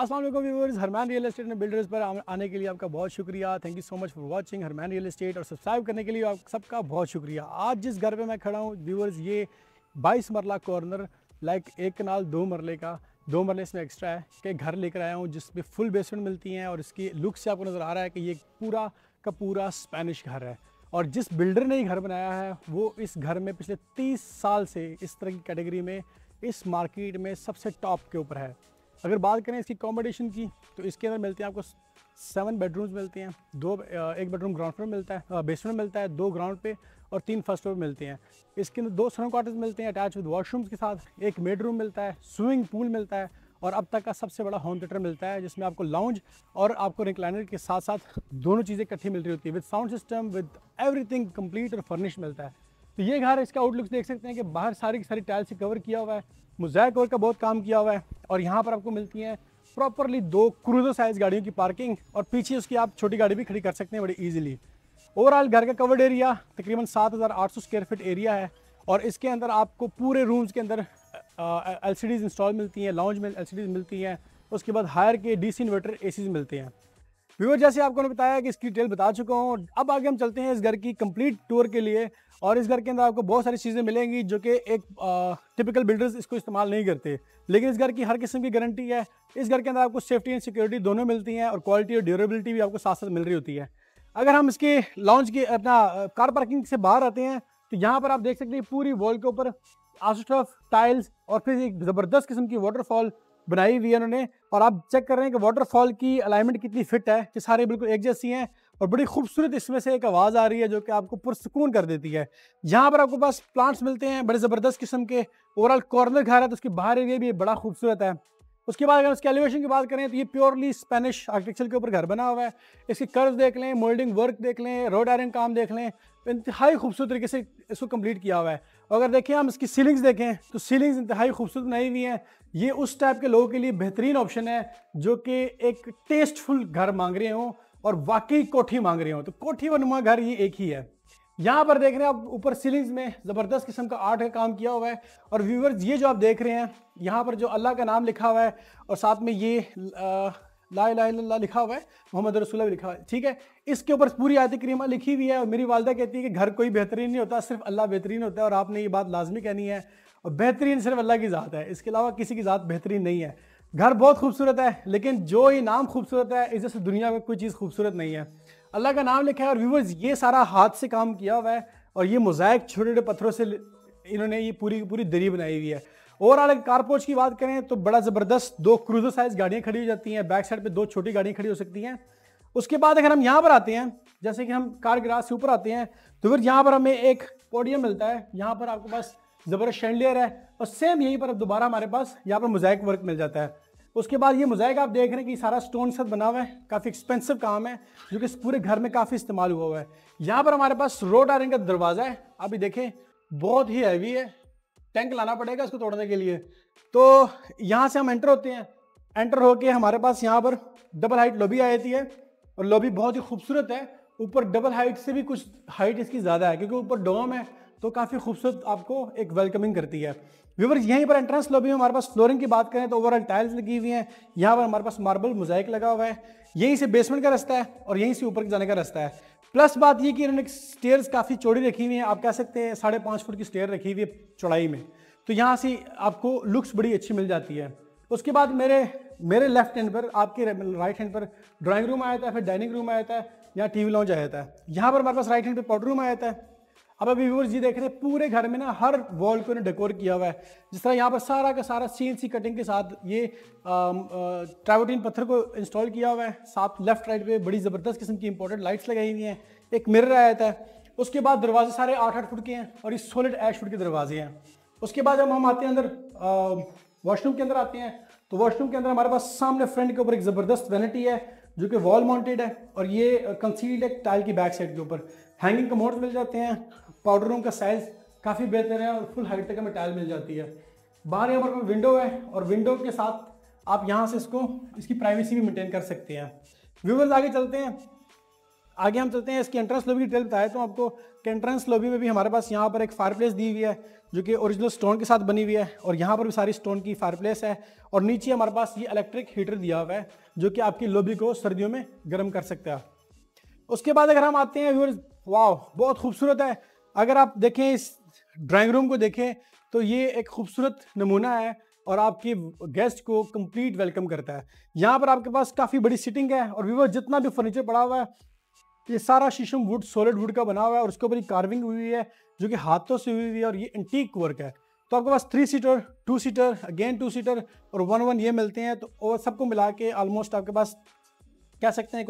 अस्सलाम वालेकुम viewers, हरमैन real estate and builders पर आने के लिए आपका बहुत शुक्रिया। Thank you so much for watching हरमैन real estate, और सब्सक्राइब करने के लिए आप सबका बहुत शुक्रिया। आज जिस घर पे मैं खड़ा हूँ व्यूअर्स, ये 22 मरला कॉर्नर एक कनाल दो मरले इसमें एक्स्ट्रा है कि घर लेकर आया हूँ, जिसमें फुल बेसमेंट मिलती हैं। और इसकी लुक से आपको नज़र आ रहा है कि ये पूरा का पूरा स्पेनिश घर है। और जिस बिल्डर ने ये घर बनाया है वो इस घर में पिछले 30 साल से इस तरह की कैटेगरी में इस मार्केट में सबसे टॉप के ऊपर है। अगर बात करें इसकी अकोमोडेशन की, तो इसके अंदर मिलते हैं आपको 7 बेडरूम्स मिलते हैं, एक बेडरूम ग्राउंड फ्लोर मिलता है, बेसमेंट मिलता है, 2 ग्राउंड पे और 3 फर्स्ट फ्लोर मिलते हैं। इसके अंदर 2 सनों क्वार्टर्स मिलते हैं अटैच विद वॉशरूम्स के साथ, एक मेड रूम मिलता है, स्विमिंग पूल मिलता है, और अब तक का सबसे बड़ा होम थिएटर मिलता है, जिसमें आपको लाउंज और आपको रिक्लाइनर के साथ साथ दोनों चीज़ें इकट्ठी मिल रही होती है, with sound system, with everything complete और फर्निश्ड मिलता है। तो ये घर, इसका आउटलुक देख सकते हैं कि बाहर सारी की सारी टाइल से कवर किया हुआ है, मोज़ैक वर्क का बहुत काम किया हुआ है। और यहाँ पर आपको मिलती हैं प्रॉपरली 2 क्रूजर साइज़ गाड़ियों की पार्किंग, और पीछे उसकी आप छोटी गाड़ी भी खड़ी कर सकते हैं बड़ी ईजिली। ओवरऑल घर का कवर्ड एरिया तकरीबन 7,800 स्क्वायर फीट एरिया है, और इसके अंदर आपको पूरे रूम्स के अंदर LCDs इंस्टॉल मिलती हैं, लाउंज में LCDs मिलती हैं, उसके बाद हायर के DC इन्वर्टर ACs मिलते हैं। व्यूअर, जैसे आपको ने बताया कि इसकी डिटेल बता चुका हूँ, अब आगे हम चलते हैं इस घर की कंप्लीट टूर के लिए। और इस घर के अंदर आपको बहुत सारी चीज़ें मिलेंगी जो कि एक टिपिकल बिल्डर्स इसको इस्तेमाल नहीं करते, लेकिन इस घर की हर किस्म की गारंटी है। इस घर के अंदर आपको सेफ्टी एंड सिक्योरिटी दोनों मिलती हैं, और क्वालिटी और ड्यूरेबिलिटी भी आपको साथ साथ मिल रही होती है। अगर हम इसके लॉन्च की अपना कार पार्किंग से बाहर आते हैं, तो यहाँ पर आप देख सकते हैं पूरी वॉल के ऊपर आस्ट्रफ टाइल्स और फिर एक ज़बरदस्त किस्म की वाटरफॉल बनाई हुई है उन्होंने। और आप चेक कर रहे हैं कि वाटरफॉल की अलाइनमेंट कितनी फिट है कि सारे बिल्कुल एक जैसी हैं, और बड़ी खूबसूरत इसमें से एक आवाज़ आ रही है जो कि आपको पुरसकून कर देती है। यहाँ पर आपको पास प्लांट्स मिलते हैं बड़े ज़बरदस्त किस्म के। ओवरऑल कॉर्नर घर है तो उसके बाहर एरिया भी बड़ा खूबसूरत है। उसके बाद अगर उसके एलिवेशन की बात करें, तो ये प्योरली स्पेनिश आर्किटेक्चर के ऊपर घर बना हुआ है। इसके कर्व देख लें, मोल्डिंग वर्क देख लें, रोड आयरन काम देख लें, इंतहाई खूबसूरत तरीके से इसको कंप्लीट किया हुआ है। और अगर देखें हम इसकी सीलिंग्स देखें, तो सीलिंग्स इंतहाई खूबसूरत बनाई हुई हैं। ये उस टाइप के लोगों के लिए बेहतरीन ऑप्शन है जो कि एक टेस्टफुल घर मांग रहे हों और वाकई कोठी मांग रहे हों, तो कोठी वनुमा घर ये एक ही है। यहाँ पर देख रहे हैं आप ऊपर सीलिंग्स में ज़बरदस्त किस्म का आर्ट का काम किया हुआ है। और व्यूवर्स, ये जो आप देख रहे हैं यहाँ पर जो अल्लाह का नाम लिखा हुआ है, और साथ में ये ला इलाहा इल्लल्लाह लिखा हुआ है, मोहम्मद रसूलुल्लाह लिखा हुआ है, ठीक है, इसके ऊपर पूरी आयत करीमा लिखी हुई है। और मेरी वालदा कहती है कि घर कोई बेहतरीन नहीं होता, सिर्फ अल्लाह बेहतरीन होता है, और आपने ये बात लाजमी कहनी है। और बेहतरीन सिर्फ अल्लाह की ज़ात है, इसके अलावा किसी की ज़ात बेहतरीन नहीं है। घर बहुत खूबसूरत है, लेकिन जो ये नाम खूबसूरत है इस जैसे दुनिया में कोई चीज़ खूबसूरत नहीं है। अल्लाह का नाम लिखा है। और व्यूवर्स, ये सारा हाथ से काम किया हुआ है, और ये मोज़ाइक छोटे छोटे पत्थरों से इन्होंने ये पूरी पूरी दरी बनाई हुई है। ओवरऑल अगर कारपोच की बात करें, तो बड़ा ज़बरदस्त 2 क्रूजर साइज़ गाड़ियाँ खड़ी हो जाती हैं, बैक साइड पे 2 छोटी गाड़ियाँ खड़ी हो सकती हैं। उसके बाद अगर हम यहाँ पर आते हैं, जैसे कि हम कार गैराज से ऊपर आते हैं, तो फिर यहाँ पर हमें एक पोडियम मिलता है। यहाँ पर आपके पास ज़बरदस्त शैंडलियर है, और सेम यहीं पर अब दोबारा हमारे पास यहाँ पर मोज़ाइक वर्क मिल जाता है। उसके बाद ये मोज़ाइक आप देख रहे हैं कि सारा स्टोन साथ बना हुआ है, काफ़ी एक्सपेंसिव काम है जो कि इस पूरे घर में काफ़ी इस्तेमाल हुआ है। यहाँ पर हमारे पास रोड आयरन का दरवाज़ा है, आप भी देखें बहुत ही हैवी है, टैंक लाना पड़ेगा इसको तोड़ने के लिए। तो यहाँ से हम एंटर होते हैं, एंटर होके हमारे पास यहाँ पर डबल हाइट लॉबी आ जाती है, और लॉबी बहुत ही खूबसूरत है। ऊपर डबल हाइट से भी कुछ हाइट इसकी ज़्यादा है, क्योंकि ऊपर डोम है, तो काफ़ी खूबसूरत आपको एक वेलकमिंग करती है। व्यूअर्स, यहीं पर एंट्रेंस लॉबी में हमारे पास फ्लोरिंग की बात करें, तो ओवरऑल टाइल्स लगी हुई हैं, यहाँ पर हमारे पास मार्बल मोज़ाइक लगा हुआ है। यहीं से बेसमेंट का रास्ता है, और यहीं से ऊपर जाने का रास्ता है। प्लस बात ये कि इन्होंने स्टेयर्स काफ़ी चौड़ी रखी हुई हैं, आप कह सकते हैं 5.5 फुट की स्टेयर रखी हुई है चौड़ाई में, तो यहाँ से आपको लुक्स बड़ी अच्छी मिल जाती है। उसके बाद मेरे लेफ्ट हैंड पर, आपके राइट हैंड पर ड्राइंग रूम आया था, फिर डाइनिंग रूम आया था, यहाँ TV लॉन्च आया था, यहाँ पर हमारे पास राइट हैंड पर पाउडर रूम आया था। अब अभी व्यूअर्स जी देख रहे हैं पूरे घर में ना हर वॉल को इन्हें डेकोर किया हुआ है, जिस तरह यहाँ पर सारा का सारा CNC कटिंग के साथ ये ट्राइवोटीन पत्थर को इंस्टॉल किया हुआ है। साथ लेफ्ट राइट पे बड़ी ज़बरदस्त किस्म की इंपॉर्टेंट लाइट्स लगाई हुई हैं, एक मिरर आया था। उसके बाद दरवाजे सारे 8-8 फुट के हैं, और ये सॉलिड 8 फुट के दरवाजे हैं। उसके बाद जब हम आते हैं अंदर, वॉशरूम के अंदर आते हैं, तो वॉशरूम के अंदर हमारे पास सामने फ्रंट के ऊपर एक ज़बरदस्त वैनिटी है जो कि वॉल माउंटेड है, और ये कंसील्ड है टाइल की बैक साइड के ऊपर। हैंगिंग कमोड्स मिल जाते हैं, पाउडर रूम का साइज़ काफ़ी बेहतर है, और फुल हाइट तक हमें टाइल मिल जाती है। बाहर यहाँ पर विंडो है, और विंडो के साथ आप यहाँ से इसकी प्राइवेसी भी मेंटेन कर सकते हैं। व्यूवर्स, आगे चलते हैं। आगे हम चलते हैं। इसकी एंट्रेंस लॉबी की डिटेल बताया तो आपको कि एंट्रेंस लॉबी में भी हमारे पास यहाँ पर एक फायरप्लेस दी हुई है जो कि ओरिजिनल स्टोन के साथ बनी हुई है, और यहाँ पर भी सारी स्टोन की फायरप्लेस है, और नीचे हमारे पास ये इलेक्ट्रिक हीटर दिया हुआ है जो कि आपकी लॉबी को सर्दियों में गर्म कर सकता है। उसके बाद अगर हम आते हैं व्यूअर्स, वाह बहुत खूबसूरत है। अगर आप देखें इस ड्राइंग रूम को देखें तो ये एक खूबसूरत नमूना है और आपके गेस्ट को कंप्लीट वेलकम करता है। यहाँ पर आपके पास काफ़ी बड़ी सीटिंग है और व्यूअर्स जितना भी फर्नीचर पड़ा हुआ है ये सारा शीशम वुड सॉलिड वुड का बना हुआ है और उसके ऊपर कार्विंग हुई है जो कि हाथों से हुई हुई है और ये एंटीक वर्क है। तो आपके पास 3 सीटर, 2 सीटर, अगेन 2 सीटर और 1-1 ये मिलते हैं, तो और सबको मिला के ऑलमोस्ट आपके पास कह सकते हैं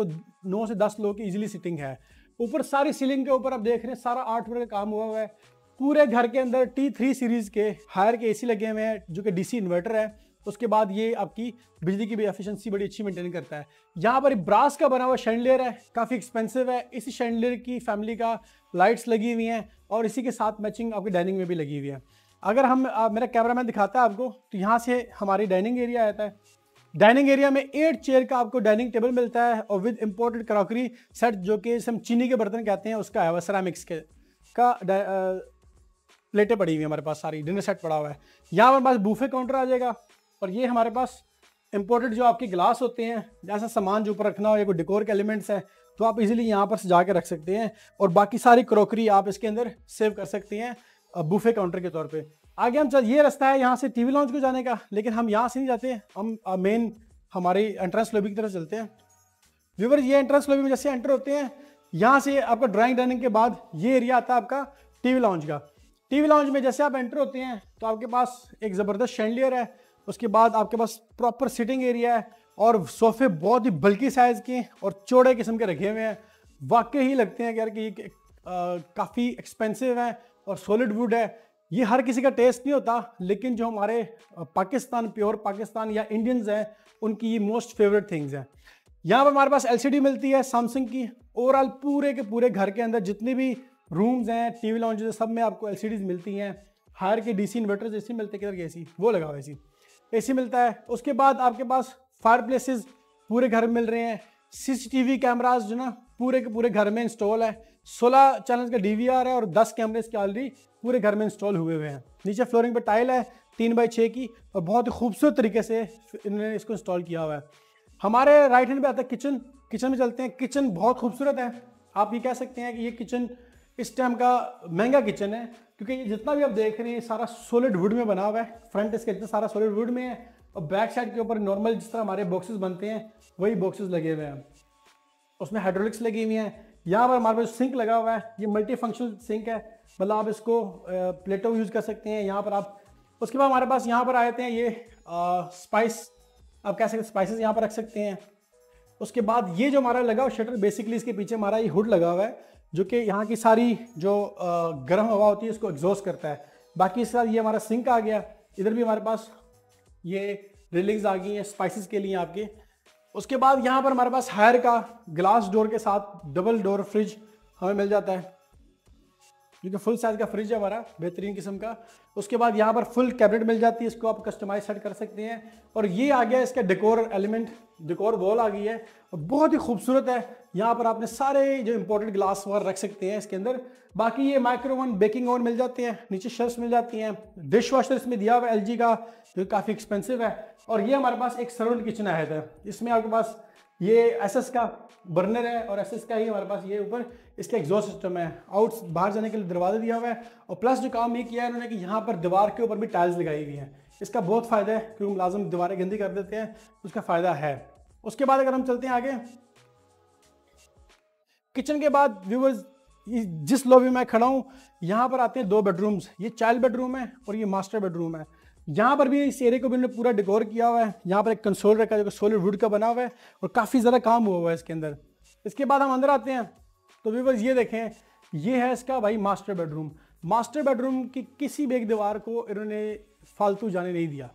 9 से 10 लोगों की ईजिली सीटिंग है। ऊपर सारी सीलिंग के ऊपर आप देख रहे हैं सारा आर्ट वर्क का काम हुआ हुआ है। पूरे घर के अंदर T3 सीरीज़ के हायर के AC लगे हुए हैं जो कि DC इन्वर्टर है। उसके बाद ये आपकी बिजली की भी एफिशिएंसी बड़ी अच्छी मेंटेन करता है। यहाँ पर ब्रास का बना हुआ शैंडलियर है, काफ़ी एक्सपेंसिव है। इसी शैंडलियर की फैमिली का लाइट्स लगी हुई हैं और इसी के साथ मैचिंग आपकी डाइनिंग में भी लगी हुई है। अगर हम मेरा कैमरामैन दिखाता है आपको तो यहाँ से हमारी डाइनिंग एरिया आता है। डाइनिंग एरिया में 8 चेयर का आपको डाइनिंग टेबल मिलता है और विद इम्पोर्टेड क्रॉकरी सेट जो कि हम चीनी के बर्तन कहते हैं उसका है, सेरामिक्स के का प्लेटें पड़ी हुई हमारे पास, सारी डिनर सेट पड़ा हुआ है। यहाँ हमारे पास बूफे काउंटर आ जाएगा और ये हमारे पास इम्पोर्टेड जो आपके गिलास होते हैं जैसा सामान जो ऊपर रखना हो या कोई डेकोर के एलिमेंट्स हैं तो आप इजीली यहाँ पर सजा के रख सकते हैं और बाकी सारी क्रॉकरी आप इसके अंदर सेव कर सकते हैं बूफे काउंटर के तौर पे। आगे हम ये रास्ता है यहाँ से टीवी लॉन्च को जाने का, लेकिन हम यहाँ से नहीं जाते, हम मेन हमारी एंट्रेंस लॉबी की तरफ चलते हैं। व्यूअर्स ये एंट्रेंस लॉबी में जैसे एंटर होते हैं यहाँ से आपका ड्राइंग डाइनिंग के बाद ये एरिया आता है आपका टीवी लॉन्च का। टीवी लॉन्च में जैसे आप एंटर होते हैं तो आपके पास एक ज़बरदस्त शैंडलियर है, उसके बाद आपके पास प्रॉपर सिटिंग एरिया है और सोफ़े बहुत ही बल्कि साइज़ के और चौड़े किस्म के रखे हुए हैं। वाकई ही लगते हैं यार कि ये काफ़ी एक्सपेंसिव है और सॉलिड वुड है। ये हर किसी का टेस्ट नहीं होता, लेकिन जो हमारे पाकिस्तान प्योर पाकिस्तान या इंडियंस हैं उनकी ये मोस्ट फेवरेट थिंग्स हैं। यहाँ पर हमारे पास LCD मिलती है सैमसंग की। ओवरऑल पूरे के पूरे घर के अंदर जितने भी रूम्स हैं टीवी लॉन्ज हैं सब में आपको LCDs मिलती हैं। हायर के DC इन्वर्टर जैसे मिलते हैं, किधर AC वो लगा हुआ, AC मिलता है। उसके बाद आपके पास फायरप्लेसेस पूरे घर में मिल रहे हैं। CCTV कैमरास जो ना पूरे के पूरे घर में इंस्टॉल है। 16 चैनल्स का DVR है और 10 कैमरे इसके ऑलरेडी पूरे घर में इंस्टॉल हुए हुए हैं। नीचे फ्लोरिंग पर टाइल है 3x6 की और बहुत ही खूबसूरत तरीके से इन्होंने इसको इंस्टॉल किया हुआ है। हमारे राइट हैंड पे आता है किचन। किचन में चलते हैं। किचन बहुत खूबसूरत है। आप ये कह सकते हैं कि ये किचन इस टाइम का महंगा किचन है, क्योंकि ये जितना भी आप देख रहे हैं सारा सॉलिड वुड में बना हुआ है। फ्रंट इसका इतना सारा सॉलिड वुड में है और बैक साइड के ऊपर नॉर्मल जिस तरह हमारे बॉक्सेस बनते हैं वही बॉक्सेस लगे हुए हैं, उसमें हाइड्रोलिक्स लगी हुई हैं। यहाँ पर हमारे पास सिंक लगा हुआ है, ये मल्टी फंक्शनल सिंक है, मतलब आप इसको प्लेटो यूज़ कर सकते हैं यहाँ पर आप। उसके बाद हमारे पास यहाँ पर आते हैं ये स्पाइस, आप कह सकते स्पाइसेस यहाँ पर रख सकते हैं। उसके बाद ये जो हमारा लगा हुआ शटर, बेसिकली इसके पीछे हमारा ये हुड लगा हुआ है जो कि यहाँ की सारी जो गर्म हवा होती है उसको एग्जॉस्ट करता है। बाकी इसके साथ ये हमारा सिंक आ गया, इधर भी हमारे पास ये रेलिंग्स आ गई हैं स्पाइसेस के लिए आपके। उसके बाद यहाँ पर हमारे पास हायर का ग्लास डोर के साथ डबल डोर फ्रिज हमें मिल जाता है जो कि फुल साइज़ का फ्रिज है हमारा, बेहतरीन किस्म का। उसके बाद यहाँ पर फुल कैबिनेट मिल जाती है, इसको आप कस्टमाइज सेट कर सकते हैं। और ये आ गया इसका डेकोर एलिमेंट, डेकोर वॉल आ गई है और बहुत ही खूबसूरत है। यहाँ पर आपने सारे जो इम्पोर्टेड ग्लास वगैरह रख सकते हैं इसके अंदर। बाकी ये माइक्रोवन बेकिंग ओवन मिल जाते हैं, नीचे शेल्फ्स मिल जाती हैं। डिश वॉशर इसमें दिया हुआ है LG का जो काफ़ी एक्सपेंसिव है। और ये हमारे पास एक सर्वेंट किचन आया था, इसमें आपके पास ये SS का बर्नर है और SS का ही हमारे पास ये ऊपर इसका एग्जॉस्ट सिस्टम है। आउट बाहर जाने के लिए दरवाज़ा दिया हुआ है और प्लस जो काम ये किया है उन्होंने कि यहाँ पर दीवार के ऊपर भी टाइल्स लगाई हुई हैं। इसका बहुत फ़ायदा है क्योंकि मुलाजिम दीवारें गंदी कर देते हैं, उसका फ़ायदा है। उसके बाद अगर हम चलते हैं आगे किचन के बाद व्यूअर्स जिस लॉबी में खड़ा हूँ यहाँ पर आते हैं 2 बेडरूम्स। ये चाइल्ड बेडरूम है और ये मास्टर बेडरूम है। यहाँ पर भी इस एरिया को भी उन्होंने पूरा डेकोर किया हुआ है। यहाँ पर एक कंसोल रखा है जो सॉलिड वुड का बना हुआ है और काफ़ी ज़्यादा काम हुआ हुआ है इसके अंदर। इसके बाद हम अंदर आते हैं तो व्यूअर्स ये देखें, ये है इसका भाई मास्टर बेडरूम। मास्टर बेडरूम की किसी भी एक दीवार को इन्होंने फालतू जाने नहीं दिया।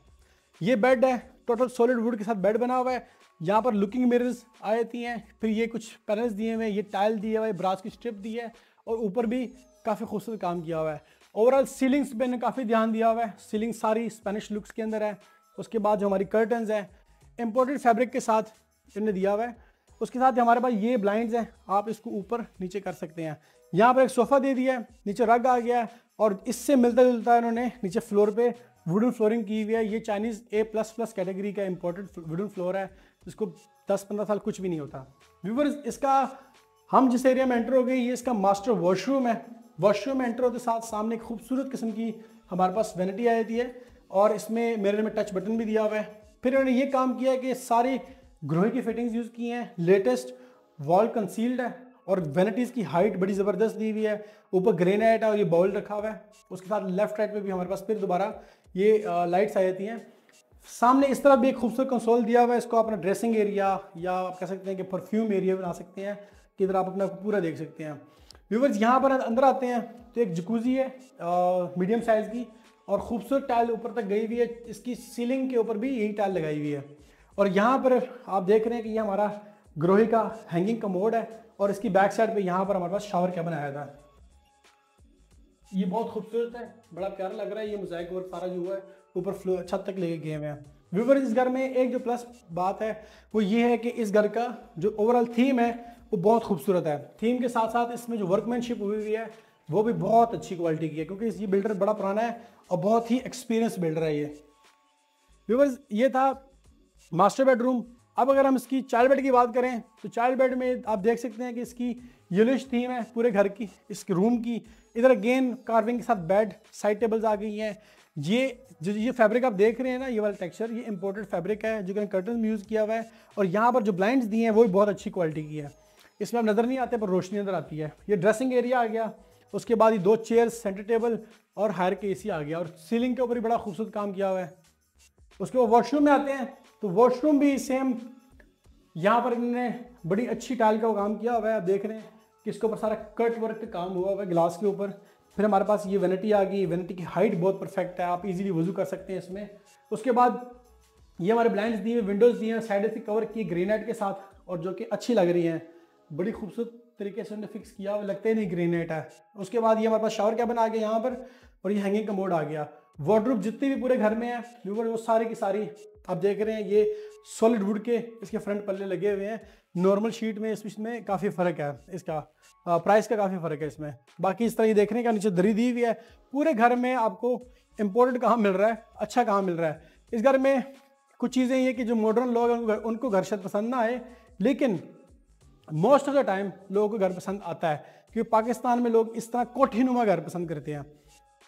ये बेड है, टोटल सॉलिड वुड के साथ बेड बना हुआ है। यहाँ पर लुकिंग मिरर्स आ जाती हैं, फिर ये कुछ पैनल्स दिए हुए हैं, ये टाइल दिए हुए, ब्रास की स्ट्रिप दी है और ऊपर भी काफ़ी खूबसूरत काम किया हुआ है। ओवरऑल सीलिंग्स पे ने काफ़ी ध्यान दिया हुआ है, सीलिंग सारी स्पेनिश लुक्स के अंदर है। उसके बाद जो हमारी कर्टन्स हैं इम्पोर्टेड फैब्रिक के साथ इन्होंने दिया हुआ है। उसके साथ हमारे पास ये ब्लाइंड्स हैं, आप इसको ऊपर नीचे कर सकते हैं। यहाँ पर एक सोफ़ा दे दिया है, नीचे रग आ गया है और इससे मिलता जुलता इन्होंने नीचे फ्लोर पे वुडन फ्लोरिंग की हुई है। ये चाइनीज़ A++ कैटेगरी का इंपोर्टेड वुडन फ्लोर है, इसको 10-15 साल कुछ भी नहीं होता। व्यूवर्स, इसका हम जिस एरिया में एंटर हो गए ये इसका मास्टर वॉशरूम है। वॉशरूम में एंटर होते साथ सामने एक खूबसूरत किस्म की हमारे पास वैनिटी आ जाती है और इसमें मेरे में टच बटन भी दिया हुआ है। फिर उन्होंने ये काम किया है कि सारी ग्रोहे की फिटिंग्स यूज़ की हैं, लेटेस्ट वॉल कंसील्ड है और वैनिटीज़ की हाइट बड़ी ज़बरदस्त दी हुई है। ऊपर ग्रेनाइट है और ये बाउल रखा हुआ है। उसके साथ लेफ्ट राइट में भी हमारे पास फिर दोबारा ये लाइट्स आ जाती हैं। सामने इस तरफ भी एक खूबसूरत कंसोल दिया हुआ है, इसको अपना ड्रेसिंग एरिया या आप कह सकते हैं कि परफ्यूम एरिया बना सकते हैं कि इधर आप अपना पूरा देख सकते हैं। व्यूवर्स, यहाँ पर अंदर आते हैं तो एक जकूजी है मीडियम साइज़ की और खूबसूरत टाइल ऊपर तक गई हुई है। इसकी सीलिंग के ऊपर भी यही टाइल लगाई हुई है और यहाँ पर आप देख रहे हैं कि ये हमारा ग्रोहे का हैंगिंग कमोड है और इसकी बैक साइड पे यहाँ पर हमारे पास शावर कैबिन आया था। ये बहुत खूबसूरत है, बड़ा प्यारा लग रहा है। ये मोज़ाइक वर्क सारा जो हुआ है ऊपर फ्लोर छत तक लेके गए हुए हैं। व्यूअर्स, इस घर में एक जो प्लस बात है वो ये है कि इस घर का जो ओवरऑल थीम है वो बहुत खूबसूरत है। थीम के साथ साथ इसमें जो वर्कमैनशिप हुई हुई है वो भी बहुत अच्छी क्वालिटी की है क्योंकि ये बिल्डर बड़ा पुराना है और बहुत ही एक्सपीरियंस बिल्डर है ये। व्यूअर्स, ये था मास्टर बेडरूम। अब अगर हम इसकी चाइल्ड बेड की बात करें तो चाइल्ड बेड में आप देख सकते हैं कि इसकी येलोइश थीम है पूरे घर की, इसके रूम की। इधर अगेन कार्विंग के साथ बेड साइड टेबल्स आ गई हैं। ये जो ये फैब्रिक आप देख रहे हैं ना, ये वाला टेक्सचर ये इंपोर्टेड फैब्रिक है जो कि कर्टन में यूज़ किया हुआ है और यहाँ पर जो ब्लाइंड्स दिए हैं वो भी बहुत अच्छी क्वालिटी की है। इसमें आप नज़र नहीं आते पर रोशनी अंदर आती है। ये ड्रेसिंग एरिया आ गया, उसके बाद ये दो चेयर्स, सेंटर टेबल और हायर के एसी आ गया और सीलिंग के ऊपर भी बड़ा खूबसूरत काम किया हुआ है। उसके बाद वॉशरूम में आते हैं तो वॉशरूम भी सेम, यहाँ पर इन्होंने बड़ी अच्छी टाइल का काम किया हुआ है। आप देख रहे हैं कि इसके ऊपर सारा कट वर्क का काम हुआ हुआ है ग्लास के ऊपर। फिर हमारे पास ये वैनिटी आ गई, वैनिटी की हाइट बहुत परफेक्ट है, आप इजीली वजू कर सकते हैं इसमें। उसके बाद ये हमारे ब्लाइंड्स दिए हैं, विंडोज़ दिए हैं, साइड से कवर किए ग्रेनाइट के साथ और जो कि अच्छी लग रही हैं, बड़ी खूबसूरत तरीके से उन्होंने फिक्स किया हुआ, लगता ही नहीं ग्रेनाइट है। उसके बाद ये हमारे पास शावर कैबिन आ गया यहाँ पर और ये हैंगिंग कमोड आ गया। वार्डरोब जितनी भी पूरे घर में है व्यूअर वो सारी की सारी आप देख रहे हैं ये सॉलिड वुड के इसके फ्रंट पल्ले लगे हुए हैं। नॉर्मल शीट में इसमें काफ़ी फ़र्क है, इसका प्राइस का काफ़ी फ़र्क है इसमें। बाकी इस तरह ये देखने का नीचे दरी दी हुई है। पूरे घर में आपको इम्पोर्टेड काम मिल रहा है, अच्छा काम मिल रहा है इस घर में। कुछ चीज़ें ये कि जो मॉडर्न लोग हैं उनको घर शायद पसंद ना आए, लेकिन मोस्ट ऑफ द टाइम लोगों को घर पसंद आता है क्योंकि पाकिस्तान में लोग इस तरह कोठीनुमा घर पसंद करते हैं।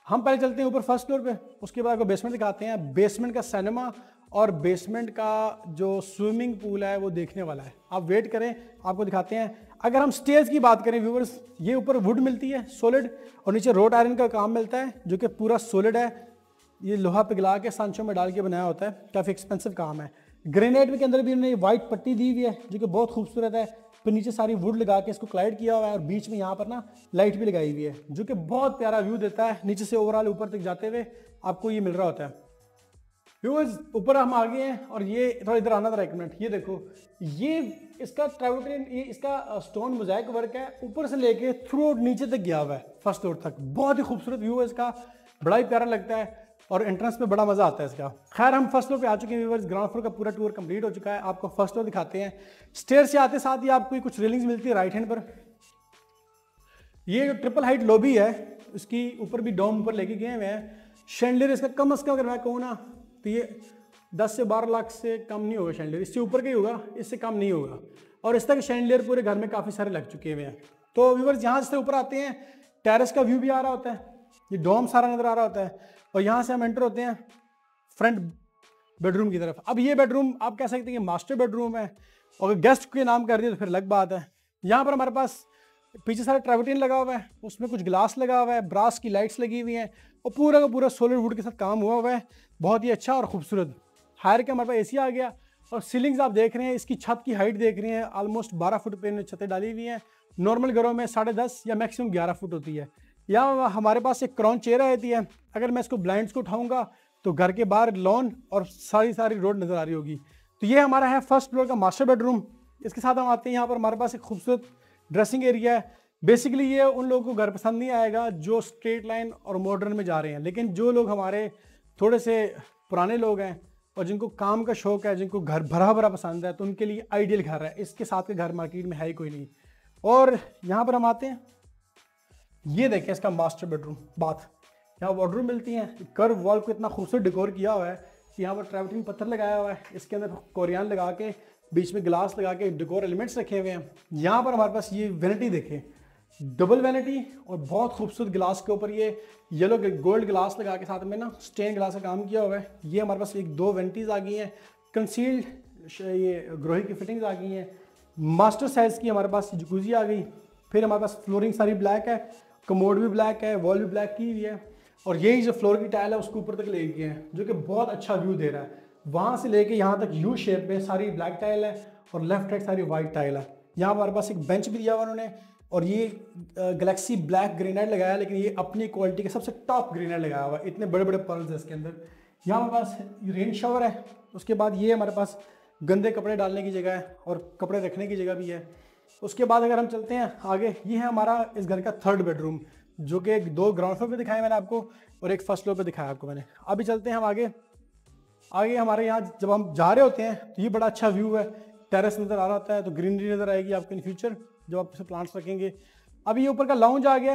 हम पहले चलते हैं ऊपर फर्स्ट फ्लोर पे, उसके बाद आपको बेसमेंट दिखाते हैं। बेसमेंट का सिनेमा और बेसमेंट का जो स्विमिंग पूल है वो देखने वाला है, आप वेट करें, आपको दिखाते हैं। अगर हम स्टेज की बात करें व्यूवर्स, ये ऊपर वुड मिलती है सॉलिड और नीचे रोड आयरन का काम मिलता है जो कि पूरा सॉलिड है। ये लोहा पिघला के सांचों में डाल के बनाया होता है, काफ़ी एक्सपेंसिव काम है। ग्रेनाइट के अंदर भी उन्होंने वाइट पट्टी दी हुई है जो कि बहुत खूबसूरत है। फिर नीचे सारी वुड लगा के इसको क्लाइड किया हुआ है और बीच में यहाँ पर ना लाइट भी लगाई हुई है जो कि बहुत प्यारा व्यू देता है। नीचे से ओवरऑल ऊपर तक जाते हुए आपको ये मिल रहा होता है। व्यूअर्स, ऊपर हम आ गए हैं और ये थोड़ा इधर आना था एक मिनट। ये देखो, ये इसका ट्राइवोट्रेन, ये इसका स्टोन मोजाइक वर्क है, ऊपर से लेके थ्रू नीचे तक गया हुआ है फर्स्ट फ्लोर तक। बहुत ही खूबसूरत व्यू है इसका, बड़ा ही प्यारा लगता है और एंट्रेंस पे बड़ा मज़ा आता है इसका। खैर, हम फर्स्ट फ्लोर पे आ चुके हैं व्यूअर्स, ग्राउंड फ्लोर का पूरा टूर कंप्लीट हो चुका है, आपको फर्स्ट फ्लोर दिखाते हैं। स्टेयर से आते साथ ही आपको कुछ रेलिंग्स मिलती है राइट हैंड पर। ये जो ट्रिपल हाइट लॉबी है उसकी ऊपर भी डोम ऊपर लेके गए हुए हैं। शैंडलियर इसका कम से कम अगर मैं कहूँ ना तो ये 10 से 12 लाख से कम नहीं होगा शैंडलियर, इससे ऊपर का ही होगा, इससे कम नहीं होगा। और इस तरह के शैंडलियर पूरे घर में काफ़ी सारे लग चुके हुए हैं। तो व्यूअर्स, यहाँ से ऊपर आते हैं, टेरेस का व्यू भी आ रहा होता है, ये डोम सारा नज़र आ रहा होता है और यहाँ से हम एंटर होते हैं फ्रंट बेडरूम की तरफ। अब ये बेडरूम आप कह सकते हैं कि मास्टर बेडरूम है और अगर गेस्ट के नाम कर दिए तो फिर अलग बात है। यहाँ पर हमारे पास पीछे सारा ट्रैवोटीन लगा हुआ है, उसमें कुछ ग्लास लगा हुआ है, ब्रास की लाइट्स लगी हुई हैं और पूरा का पूरा सोलर वुड के साथ काम हुआ हुआ है, बहुत ही अच्छा और खूबसूरत। हायर के हमारे पास एसी आ गया और सीलिंग्स आप देख रहे हैं, इसकी छत की हाइट देख रहे हैं, ऑलमोस्ट 12 फुट पर इन्होंने छतें डाली हुई हैं। नॉर्मल घरों में 10.5 या मैक्सिमम 11 फुट होती है। यहाँ हमारे पास एक क्राउन चेयर रहती है, अगर मैं इसको ब्लाइंड्स को उठाऊंगा तो घर के बाहर लॉन और सारी रोड नज़र आ रही होगी। तो ये हमारा है फर्स्ट फ्लोर का मास्टर बेडरूम। इसके साथ हम आते हैं, यहाँ पर हमारे पास एक खूबसूरत ड्रेसिंग एरिया है। बेसिकली ये उन लोगों को घर पसंद नहीं आएगा जो स्ट्रेट लाइन और मॉडर्न में जा रहे हैं, लेकिन जो लोग हमारे थोड़े से पुराने लोग हैं और जिनको काम का शौक है, जिनको घर भरा भरा पसंद है, तो उनके लिए आइडियल घर है। इसके साथ के घर मार्केट में है ही कोई नहीं। और यहाँ पर हम आते हैं, ये देखें इसका मास्टर बेडरूम बाथ। यहाँ वार्डरूम मिलती हैं, कर्व वॉल को इतना खूबसूरत डेकोर किया हुआ है कि यहाँ पर ट्रैवलिंग पत्थर लगाया हुआ है, इसके अंदर कोरियन लगा के बीच में ग्लास लगा के डेकोर एलिमेंट्स रखे हुए हैं। यहाँ पर हमारे पास ये वैनिटी देखें, डबल वैनिटी, और बहुत खूबसूरत ग्लास के ऊपर ये येलो गोल्ड ग्लास लगा के साथ में ना स्टेन ग्लास का काम किया हुआ है। ये हमारे पास एक दो वैनिटीज़ आ गई हैं, कंसील्ड ये ग्रोहे की फिटिंग्स आ गई हैं, मास्टर साइज़ की हमारे पास जकूजी आ गई। फिर हमारे पास फ्लोरिंग सारी ब्लैक है, कमोड भी ब्लैक है, वॉल भी ब्लैक की हुई है, और यही जो फ्लोर की टाइल है उसके ऊपर तक ले गए हैं, जो कि बहुत अच्छा व्यू दे रहा है। वहाँ से लेके यहाँ तक यू शेप में सारी ब्लैक टाइल है और लेफ्ट साइड सारी वाइट टाइल है। यहाँ हमारे पास एक बेंच भी दिया हुआ उन्होंने, और ये गैलेक्सी ब्लैक ग्रेनाइट लगाया, लेकिन ये अपनी क्वालिटी का सबसे टॉप ग्रेनाइट लगाया हुआ है, इतने बड़े बड़े पर्ल्स है इसके अंदर। यहाँ हमारे पास रेन शावर है, उसके बाद ये हमारे पास गंदे कपड़े डालने की जगह है और कपड़े रखने की जगह भी है। उसके बाद अगर हम चलते हैं आगे, ये है हमारा इस घर का थर्ड बेडरूम, जो कि दो ग्राउंड फ्लोर पे दिखाए मैंने आपको और एक फर्स्ट फ्लोर पे दिखाया आपको मैंने। अभी चलते हैं हम आगे। आगे हमारे यहाँ जब हम जा रहे होते हैं तो ये बड़ा अच्छा व्यू है, टेरेस नज़र आ रहा है, तो ग्रीनरी नज़र आएगी आपको इन फ्यूचर जब आप इसे प्लांट्स रखेंगे। अभी ये ऊपर का लाउंज आ गया।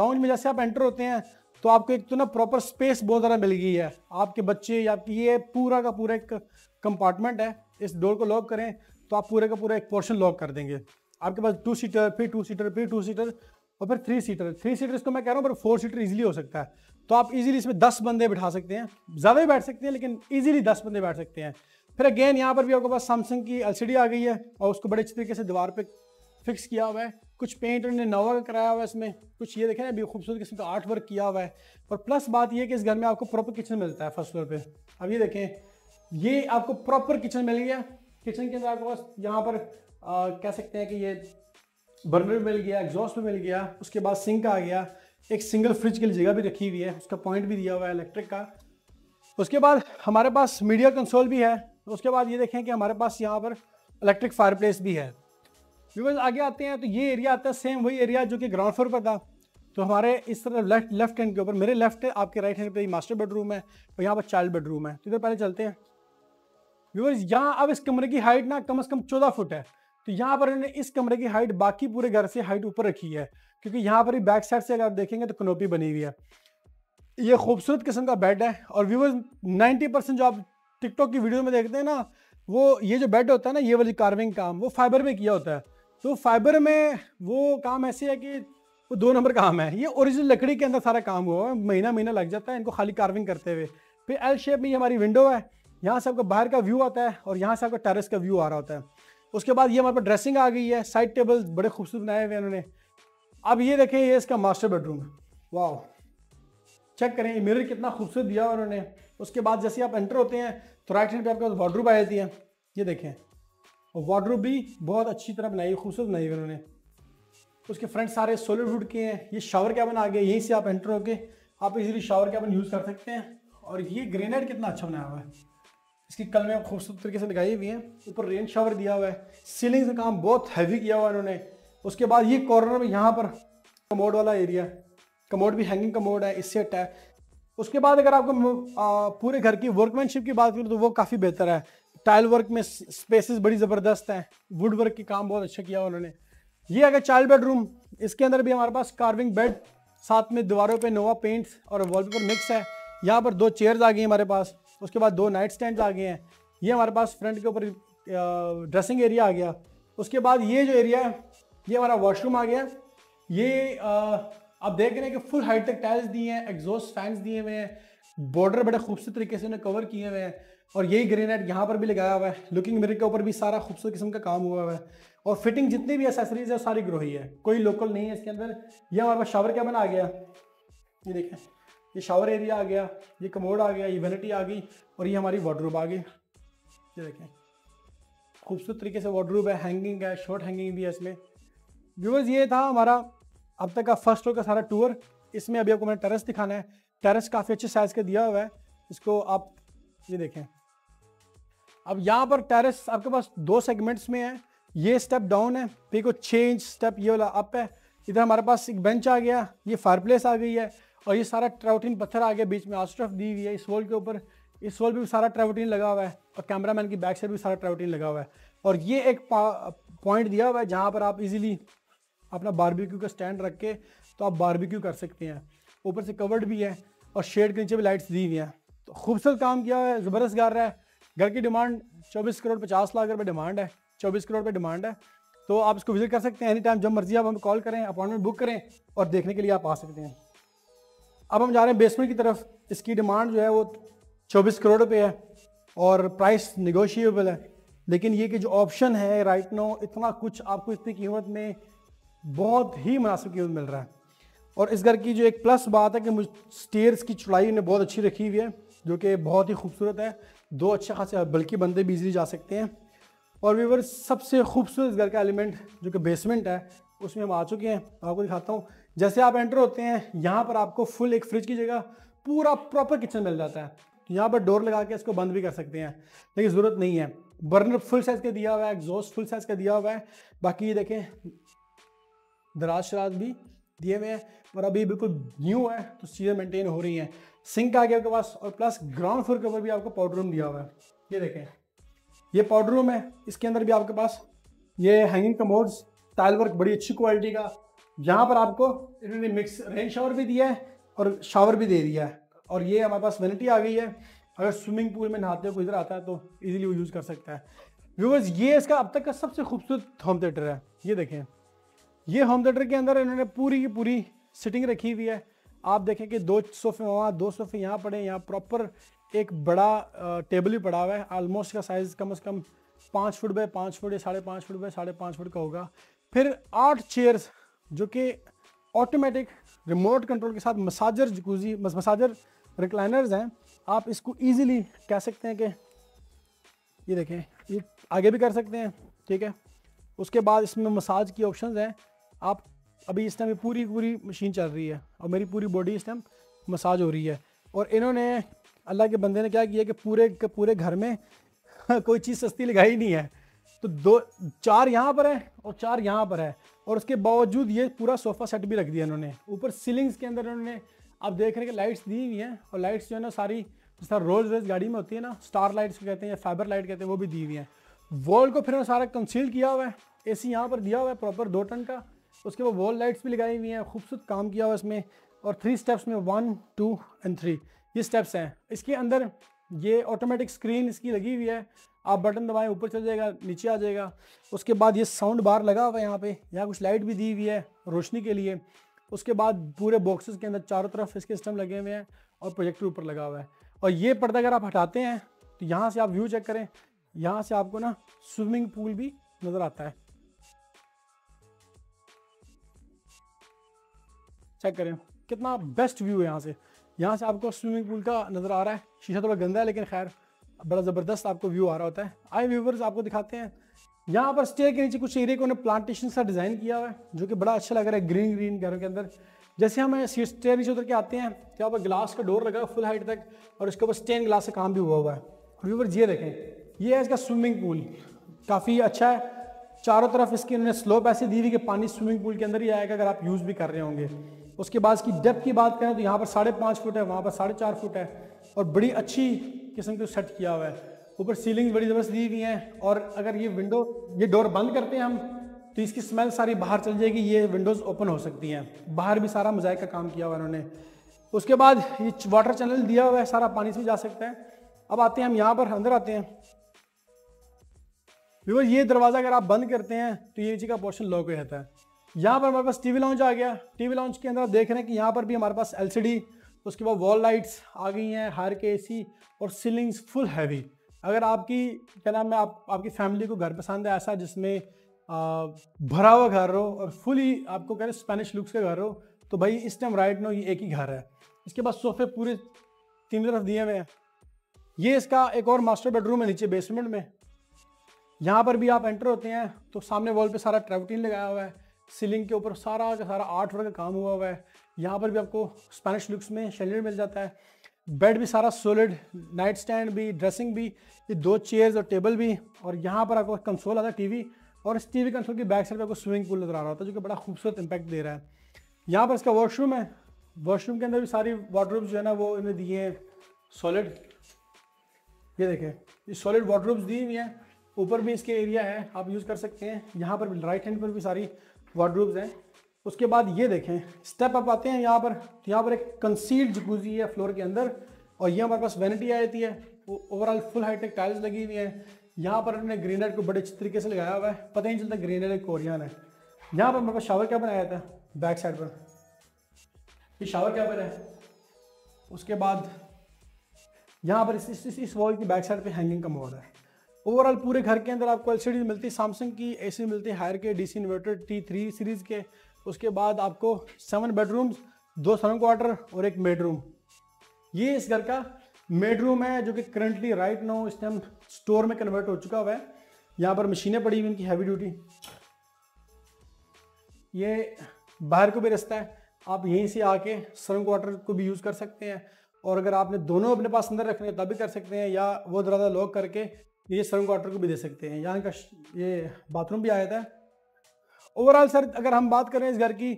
लाउंज में जैसे आप एंटर होते हैं तो आपको एक तो ना प्रॉपर स्पेस बहुत ज़्यादा मिल गई है, आपके बच्चे या ये पूरा का पूरा एक कंपार्टमेंट है। इस डोर को लॉक करें तो आप पूरे का पूरा एक पोर्शन लॉक कर देंगे। आपके पास टू सीटर, फिर टू सीटर, फिर टू सीटर, और फिर थ्री सीटर इसको मैं कह रहा हूँ, पर फोर सीटर इजीली हो सकता है। तो आप इजीली इसमें 10 बंदे बिठा सकते हैं, ज़्यादा ही बैठ सकते हैं, लेकिन इजीली 10 बंदे बैठ सकते हैं। फिर अगेन यहाँ पर भी आपके पास सैमसंग की LCD आ गई है और उसको बड़े अच्छे तरीके से दीवार पे फिक्स किया हुआ है। कुछ पेंट उन्होंने नोवा का कराया हुआ है, इसमें कुछ ये देखें अभी खूबसूरत किस्म का आर्ट वर्क किया हुआ है। और प्लस बात यह कि इस घर में आपको प्रॉपर किचन मिलता है फर्स्ट फ्लोर पर। अब ये देखें, ये आपको प्रॉपर किचन मिल गया। किचन के अंदर आपके पास यहाँ पर कह सकते हैं कि ये बर्नर मिल गया, एग्जॉस्ट भी मिल गया, उसके बाद सिंक आ गया, एक सिंगल फ्रिज के लिए जगह भी रखी हुई है, उसका पॉइंट भी दिया हुआ है इलेक्ट्रिक का। उसके बाद हमारे पास मीडिया कंसोल भी है। उसके बाद ये देखें कि हमारे पास यहाँ पर इलेक्ट्रिक फायरप्लेस भी है। बिकॉज आगे आते हैं तो ये एरिया आता है सेम वही एरिया जो कि ग्राउंड फ्लोर पर था। तो हमारे इस तरफ लेफ्ट हैंड के ऊपर, मेरे लेफ्ट है, आपके राइट हैंड पर मास्टर बेडरूम है और यहाँ पर चाइल्ड बेडरूम है। तो इधर पहले चलते हैं व्यूअर्स। यहाँ अब इस कमरे की हाइट ना कम से कम 14 फुट है, तो यहाँ पर इन्होंने इस कमरे की हाइट बाकी पूरे घर से हाइट ऊपर रखी है, क्योंकि यहाँ पर ही बैक साइड से अगर आप देखेंगे तो कनोपी बनी हुई है। ये खूबसूरत किस्म का बेड है। और व्यूवर्स 90% जो आप टिकटॉक की वीडियो में देखते हैं ना, वो ये जो बेड होता है ना, ये वाली कार्विंग काम वो फाइबर में किया होता है। तो फाइबर में वो काम ऐसे है कि वो 2 नंबर काम है। ये ओरिजिनल लकड़ी के अंदर सारा काम हुआ है, महीना लग जाता है इनको खाली कार्विंग करते हुए। फिर एल शेप में ये हमारी विंडो है, यहाँ से आपका बाहर का व्यू आता है और यहाँ से आपका टेरेस का व्यू आ रहा होता है। उसके बाद ये हमारे पास ड्रेसिंग आ गई है, साइड टेबल्स बड़े खूबसूरत बनाए हुए हैं उन्होंने। अब ये देखें, ये इसका मास्टर बेडरूम है। वाह, चेक करें ये मिरर कितना खूबसूरत दिया हुआ उन्होंने। उसके बाद जैसे आप एंटर होते हैं तो राइट हैंड पे आपके पास वार्डरोब आ जाती है, ये देखें, और वार्डरोब भी बहुत अच्छी तरह बनाई, खूबसूरत बनाई हुई उन्होंने। उसके फ्रंट सारे सोलर वुड के हैं। ये शावर कैबिन आ गए, यहीं से आप एंटर होकर आप इजीली शावर कैबिन यूज़ कर सकते हैं। और ये ग्रेनाइट कितना अच्छा बनाया हुआ है, इसकी कलमें आप खूबसूरत तरीके से लगाई हुई हैं। ऊपर रेन शावर दिया हुआ है, सीलिंग का काम बहुत हैवी किया हुआ है इन्होंने। उसके बाद ये कॉर्नर में यहाँ पर कमोड वाला एरिया, कमोड भी हैंगिंग कमोड है, इससे अटैच। उसके बाद अगर आपको पूरे घर की वर्कमैनशिप की बात करूँ तो वो काफ़ी बेहतर है। टाइल वर्क में स्पेसेस बड़ी ज़बरदस्त हैं, वुड वर्क के काम बहुत अच्छा किया हुआ उन्होंने। ये अगर चाइल्ड बेडरूम, इसके अंदर भी हमारे पास कार्विंग बेड, साथ में दीवारों पर नोवा पेंट्स और वॉलपेपर मिक्स है। यहाँ पर 2 चेयर्स आ गई हमारे पास, उसके बाद 2 नाइट स्टैंड आ गए हैं। ये हमारे पास फ्रंट के ऊपर ड्रेसिंग एरिया आ गया। उसके बाद ये जो एरिया है ये हमारा वॉशरूम आ गया। ये आप देख रहे हैं कि फुल हाइट तक टाइल्स दी हैं, एग्जॉस्ट फैंस दिए हुए हैं, बॉर्डर बड़े खूबसूरत तरीके से उन्हें कवर किए हुए हैं। और यही ग्रेनाइट यहाँ पर भी लगाया हुआ है, लुकिंग मिरर के ऊपर भी सारा खूबसूरत किस्म का काम हुआ हुआ है। और फिटिंग जितनी भी एसेसरीज है सारी ग्रोही है, कोई लोकल नहीं है इसके अंदर। यह हमारे पास शावर कैबिन आ गया, ये देखें, ये शावर एरिया आ गया, ये कमोड आ गया, ये वैनिटी आ गई, और ये हमारी वार्डरोब आ गई। ये देखें खूबसूरत तरीके से वार्डरोब है, हैंगिंग है, शॉर्ट हैंगिंग भी है इसमें। व्यूअर्स ये था हमारा अब तक का फर्स्ट फ्लोर का सारा टूर। इसमें अभी आपको मैंने टेरेस दिखाना है। टेरेस काफ़ी अच्छे साइज़ का दिया हुआ है, इसको आप ये देखें। अब यहाँ पर टेरेस आपके पास 2 सेगमेंट्स में है। ये स्टेप डाउन है, फिर को 6 इंच स्टेप ये वाला अप है। इधर हमारे पास एक बेंच आ गया, ये फायरप्लेस आ गई है, और ये सारा ट्राउटिन पत्थर आ गया, बीच में आस्ट्रफ दी हुई है इस वॉल के ऊपर। इस सोल पे भी सारा ट्रेवोटीन लगा हुआ है और कैमरामैन की बैक साइड भी सारा ट्रेवोटीन लगा हुआ है। और ये एक पॉइंट दिया हुआ है जहाँ पर आप इजीली अपना बारबेक्यू का स्टैंड रख के तो आप बारबेक्यू कर सकते हैं। ऊपर से कवर्ड भी है और शेड के नीचे भी लाइट्स दी हुई हैं। तो खूबसूरत काम किया हुआ है, ज़बरदस्त घर है। घर की डिमांड 24 करोड़ 50 लाख रुपये डिमांड है, 24 करोड़ पे डिमांड है। तो आप इसको विजिट कर सकते हैं एनी टाइम, जब मर्जी आप हमें कॉल करें, अपॉइंटमेंट बुक करें और देखने के लिए आप आ सकते हैं। अब हम जा रहे हैं बेसमेंट की तरफ। इसकी डिमांड जो है वो 24 करोड़ पे है और प्राइस निगोशिएबल है, लेकिन ये कि जो ऑप्शन है राइट नाउ, इतना कुछ आपको इतनी कीमत में बहुत ही मुनासिब कीमत मिल रहा है। और इस घर की जो एक प्लस बात है कि मुझे स्टेयर्स की चौड़ाई ने बहुत अच्छी रखी हुई है, जो कि बहुत ही खूबसूरत है। दो अच्छे खासे बल्कि बंदे भी इजीली जा सकते हैं। और व्यूअर्स, सबसे खूबसूरत घर का एलिमेंट जो कि बेसमेंट है, उसमें हम आ चुके हैं। आपको दिखाता हूँ। जैसे आप एंटर होते हैं, यहाँ पर आपको फुल एक फ्रिज की जगह पूरा प्रॉपर किचन मिल जाता है। यहाँ पर डोर लगा के इसको बंद भी कर सकते हैं, लेकिन ज़रूरत नहीं है। बर्नर फुल साइज़ का दिया हुआ है, एग्जॉस्ट फुल साइज़ का दिया हुआ है। बाकी ये देखें, दराज शराज भी दिए हुए हैं और अभी बिल्कुल न्यू है तो चीज़ें मेंटेन हो रही हैं। सिंक आ गया आपके पास और प्लस ग्राउंड फ्लोर के ऊपर भी आपको पाउडर रूम दिया हुआ है। ये देखें, ये पाउडर रूम है। इसके अंदर भी आपके पास ये हैंगिंग कमोड्स, टाइल वर्क बड़ी अच्छी क्वालिटी का। यहाँ पर आपको इन्होंने मिक्स रेन शावर भी दिया है और शावर भी दे दिया है। और ये हमारे पास वैनिटी आ गई है, अगर स्विमिंग पूल में नहाते हो कोई इधर आता है तो इजीली वो यूज़ कर सकता है। व्यूअर्स, ये इसका अब तक का सबसे खूबसूरत होम थिएटर है। ये देखें, ये होम थिएटर के अंदर इन्होंने पूरी की पूरी सिटिंग रखी हुई है। आप देखें कि दो सोफे वहाँ, दो सोफे यहाँ पड़े। यहाँ प्रॉपर एक बड़ा टेबल भी पड़ा हुआ है। आलमोस्ट का साइज़ कम से कम 5 फुट बाय 5 फुट या 5.5 फुट बाय 5.5 फुट का होगा। फिर 8 चेयर्स जो कि ऑटोमेटिक रिमोट कंट्रोल के साथ मसाजर जकूजी, मसाजर रिक्लाइनर्स हैं। आप इसको इजीली कह सकते हैं कि ये देखें, ये आगे भी कर सकते हैं, ठीक है। उसके बाद इसमें मसाज की ऑप्शंस हैं। आप अभी इस टाइम पूरी पूरी मशीन चल रही है और मेरी पूरी बॉडी इस टाइम मसाज हो रही है। और इन्होंने, अल्लाह के बंदे ने क्या किया कि पूरे घर में कोई चीज़ सस्ती लगाई नहीं है। तो 2-4 यहाँ पर है और 4 यहाँ पर है। और उसके बावजूद ये पूरा सोफ़ा सेट भी रख दिया इन्होंने। ऊपर सीलिंग्स के अंदर इन्होंने, आप देख रहे हैं कि लाइट्स दी हुई हैं। और लाइट्स जो है ना, सारी जिस तरह रोल्स रॉयस गाड़ी में होती है ना, स्टार लाइट्स कहते हैं या फाइबर लाइट कहते हैं, वो भी दी हुई हैं। वॉल को फिर सारा कंसील किया हुआ है। एसी यहाँ पर दिया हुआ है प्रॉपर 2 टन का। उसके बाद वॉल लाइट्स भी लगाई हुई हैं। खूबसूरत काम किया हुआ इसमें। और 3 स्टेप्स में 1, 2 एंड 3 ये स्टेप्स हैं। इसके अंदर ये ऑटोमेटिक स्क्रीन इसकी लगी हुई है। आप बटन दबाएं, ऊपर चल जाएगा, नीचे आ जाएगा। उसके बाद ये साउंड बार लगा हुआ है यहाँ पे। यहाँ कुछ लाइट भी दी हुई है रोशनी के लिए। उसके बाद पूरे बॉक्सेस के अंदर चारों तरफ इसके सिस्टम लगे हुए हैं और प्रोजेक्टर ऊपर लगा हुआ है। और ये पर्दा अगर आप हटाते हैं तो यहाँ से आप व्यू चेक करें, यहाँ से आपको ना स्विमिंग पूल भी नज़र आता है। चेक करें कितना बेस्ट व्यू है यहाँ से। यहाँ से आपको स्विमिंग पूल का नज़र आ रहा है। शीशा थोड़ा गंदा है लेकिन खैर बड़ा ज़बरदस्त आपको व्यू आ रहा होता है। आए व्यूवर्स, आपको दिखाते हैं। यहाँ पर स्टेयर के नीचे कुछ एरिया को उन्हें प्लांटेशन सा डिज़ाइन किया हुआ है जो कि बड़ा अच्छा लग रहा है, ग्रीन ग्रीन घरों के अंदर। जैसे हम स्टेयर नीचे उतर के आते हैं तो यहाँ पर ग्लास का डोर लगा फुल हाइट तक और इसके ऊपर स्टेन ग्लास का काम भी हुआ हुआ है। व्यूवर्स, ये देखें, ये है इसका स्विमिंग पूल, काफ़ी अच्छा है। चारों तरफ इसकी उन्होंने स्लोप ऐसे दी हुई कि पानी स्विमिंग पूल के अंदर ही आएगा अगर आप यूज़ भी कर रहे होंगे। उसके बाद इसकी डेप्थ की बात करें तो यहाँ पर 5.5 फुट है, वहाँ पर 4.5 फुट है। और बड़ी अच्छी किस्म को सेट किया हुआ है। ऊपर सीलिंग बड़ी ज़बरदस्त दी हुई हैं। और अगर ये विंडो, ये डोर बंद करते हैं हम तो इसकी स्मेल सारी बाहर चल जाएगी। ये विंडोज़ ओपन हो सकती हैं। बाहर भी सारा मजाक का काम किया हुआ है उन्होंने। उसके बाद ये वाटर चैनल दिया हुआ है, सारा पानी से जा सकता है। अब आते हैं हम यहाँ पर, अंदर आते हैं। बिकॉज ये दरवाज़ा अगर आप बंद करते हैं तो ये नीचे का पोर्शन लॉक हो जाता है। यहाँ पर हमारे पास टीवी लाउंज आ गया। टीवी लाउंज के अंदर आप देख रहे हैं कि यहाँ पर भी हमारे पास एलसीडी, उसके बाद वॉल लाइट्स आ गई हैं, हायर के एसी और सीलिंग्स फुल हैवी। अगर आपकी क्या नाम है, आपकी फैमिली को घर पसंद है, ऐसा जिसमें भरा हुआ घर हो और फुली आपको कह रहे स्पेनिश लुक्स का घर हो, तो भाई इस टाइम राइट नो ये एक ही घर है। इसके बाद सोफे पूरे 3 तरफ दिए हुए हैं। ये इसका एक और मास्टर बेडरूम है नीचे बेसमेंट में। यहाँ पर भी आप एंटर होते हैं तो सामने वॉल पर सारा ट्रेवोटीन लगाया हुआ है। सीलिंग के ऊपर सारा का सारा आर्ट वर्क का काम हुआ हुआ है। यहाँ पर भी आपको स्पेनिश लुक्स में शैलियर मिल जाता है। बेड भी सारा सॉलिड, नाइट स्टैंड भी, ड्रेसिंग भी, ये 2 चेयर्स और टेबल भी। और यहाँ पर आपको कंसोल आता है टीवी, और इस टीवी कंसोल की बैक साइड पर आपको स्विमिंग पूल नज़र आ रहा होता है जो कि बड़ा खूबसूरत इम्पैक्ट दे रहा है। यहाँ पर इसका वॉशरूम है। वॉशरूम के अंदर भी सारी वार्डरोब्स जो है ना वो इन्हें दिए हैं सॉलिड। ये देखें, ये सॉलिड वार्डरोब्स दी हुई हैं, ऊपर भी इसके एरिया है, आप यूज़ कर सकते हैं। यहाँ पर राइट हैंड पर भी सारी वार्डरोब्स हैं। उसके बाद ये देखें, स्टेप अप आते हैं यहाँ पर, यहाँ पर एक कंसील्ड जकूजी है फ्लोर के अंदर, और ये हमारे पास वैनिटी आ जाती है। ओवरऑल फुल हाईटेक टाइल्स लगी हुई हैं। यहाँ पर हमने ग्रीनर को बड़े अच्छे तरीके से लगाया हुआ है, पता ही नहीं चलता ग्रीनर एक कोरियन है। यहाँ पर हमारे पास शावर क्या बनाया था बैक साइड पर, ये शावर क्या बना है। उसके बाद यहाँ पर इस वॉल की बैक साइड पे हैंगिंग का मोड है। ओवरऑल पूरे घर के अंदर आपको LCD मिलती है, सैमसंग की AC मिलती है, हायर के DC इन्वर्टर T3 सीरीज़ के। उसके बाद आपको 7 बेडरूम्स, 2 सन क्वार्टर और 1 बेडरूम। ये इस घर का बेडरूम है जो कि करंटली राइट नाउ इस टाइम स्टोर में कन्वर्ट हो चुका हुआ है। यहाँ पर मशीनें पड़ी हुई इनकी हैवी ड्यूटी। ये बाहर को भी रास्ता है, आप यहीं से आके सन क्वार्टर को भी यूज़ कर सकते हैं, और अगर आपने दोनों अपने पास अंदर रखने तब भी कर सकते हैं, या वो दरवाज़ा लॉक करके ये सन क्वार्टर को भी दे सकते हैं। यहाँ का ये बाथरूम भी आया था। ओवरऑल सर अगर हम बात करें इस घर की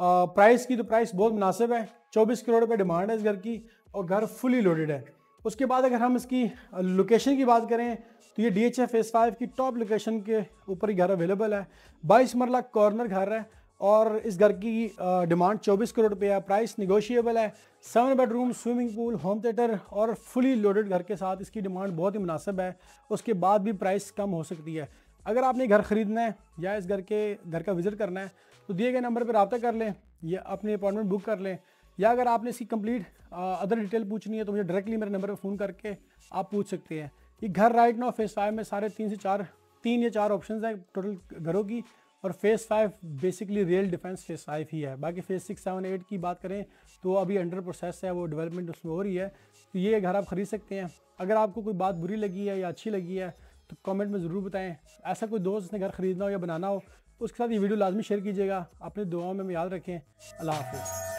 प्राइस की, तो प्राइस बहुत मुनासिब है। 24 करोड़ रुपये डिमांड है इस घर की, और घर फुली लोडेड है। उसके बाद अगर हम इसकी लोकेशन की बात करें, तो ये DHA Face 5 की टॉप लोकेशन के ऊपर ही घर अवेलेबल है। 22 मरला कॉर्नर घर है, और इस घर की डिमांड 24 करोड़ रुपये है। प्राइस निगोशिएबल है। 7 bedroom, swimming pool, home theatre और फुली लोडेड घर के साथ इसकी डिमांड बहुत ही मुनासिब है। उसके बाद भी प्राइस कम हो सकती है। अगर आपने घर ख़रीदना है या इस घर का विज़िट करना है, तो दिए गए नंबर पर रब्ता कर लें या अपनी अपॉइंटमेंट बुक कर लें, या अगर आपने इसकी कंप्लीट अदर डिटेल पूछनी है तो मुझे डायरेक्टली मेरे नंबर पर फ़ोन करके आप पूछ सकते हैं। ये घर राइट नाउ Phase 5 में तीन या चार ऑप्शंस हैं टोटल घरों की, और Phase 5 basically real defence Phase 5 ही है। बाकी Phase 6, 7, 8 की बात करें तो अभी अंडर प्रोसेस है, वो डेवलपमेंट उसमें हो रही है। तो ये घर आप ख़रीद सकते हैं। अगर आपको कोई बात बुरी लगी है या अच्छी लगी है तो कमेंट में ज़रूर बताएं। ऐसा कोई दोस्त जिसने घर ख़रीदना हो या बनाना हो, उसके साथ ये वीडियो लाजमी शेयर कीजिएगा। अपने दुआओं में याद रखें। अल्लाह हाफ़िज़।